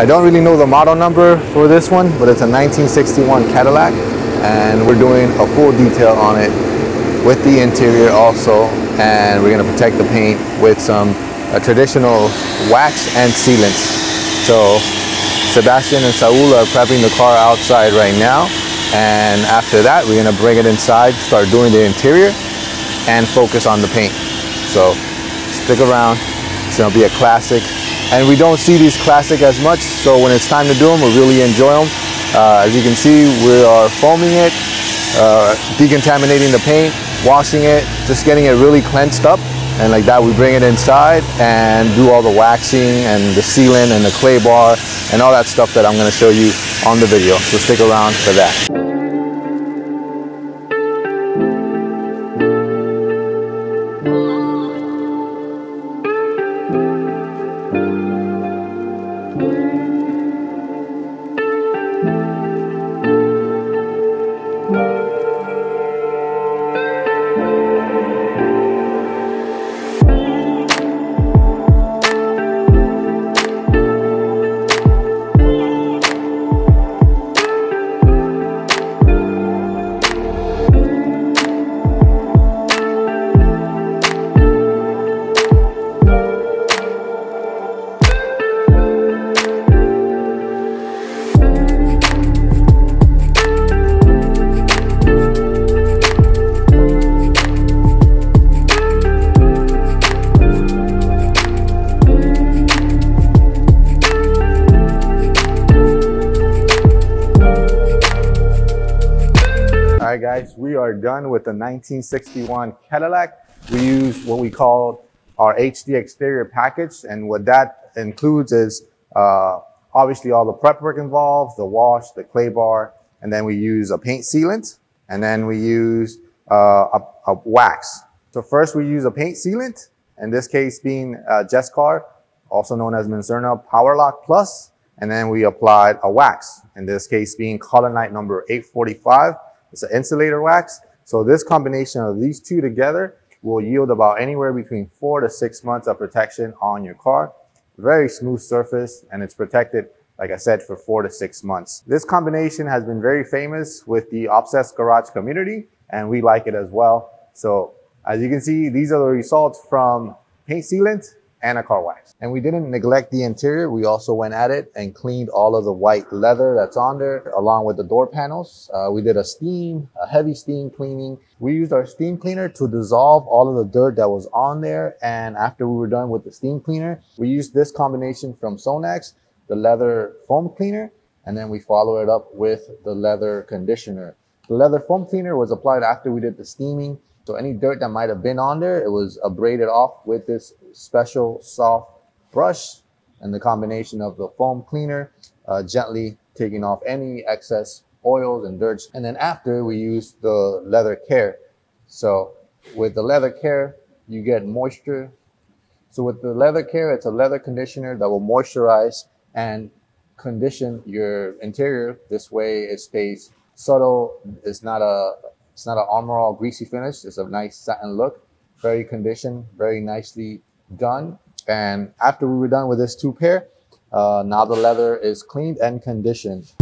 I don't really know the model number for this one, but it's a 1961 Cadillac, and we're doing a full detail on it with the interior also, and we're going to protect the paint with some traditional wax and sealants. So Sebastian and Saul are prepping the car outside right now, and after that we're going to bring it inside, start doing the interior and focus on the paint. So stick around, it's going to be a classic. And we don't see these classic as much, so when it's time to do them, we'll really enjoy them. As you can see, we are foaming it, decontaminating the paint, washing it, just getting it really cleansed up. And like that, we bring it inside and do all the waxing and the sealant and the clay bar and all that stuff that I'm going to show you on the video. So stick around for that. Alright guys, we are done with the 1961 Cadillac. We use what we call our HD exterior package, and what that includes is obviously all the prep work involved, the wash, the clay bar, and then we use a paint sealant, and then we use a wax. So first we use a paint sealant, in this case being Jescar, also known as Menzerna PowerLock Plus, and then we applied a wax, in this case being Colonite number 845. It's an insulator wax. So this combination of these two together will yield about anywhere between 4 to 6 months of protection on your car. Very smooth surface, and it's protected, like I said, for 4 to 6 months. This combination has been very famous with the Obsessed Garage community, and we like it as well. So as you can see, these are the results from paint sealant and a car wax. And we didn't neglect the interior. We also went at it and cleaned all of the white leather that's on there, along with the door panels. We did a heavy steam cleaning. We used our steam cleaner to dissolve all of the dirt that was on there. And after we were done with the steam cleaner, we used this combination from Sonax, the leather foam cleaner, and then we follow it up with the leather conditioner. The leather foam cleaner was applied after we did the steaming. So any dirt that might have been on there, it was abraded off with this special soft brush and the combination of the foam cleaner, gently taking off any excess oils and dirt. And then after, we use the leather care. So with the leather care, you get moisture. So with the leather care, it's a leather conditioner that will moisturize and condition your interior. This way it stays subtle. It's not an armor-all greasy finish. It's a nice satin look, very conditioned, very nicely done. And after we were done with this two pair, now the leather is cleaned and conditioned.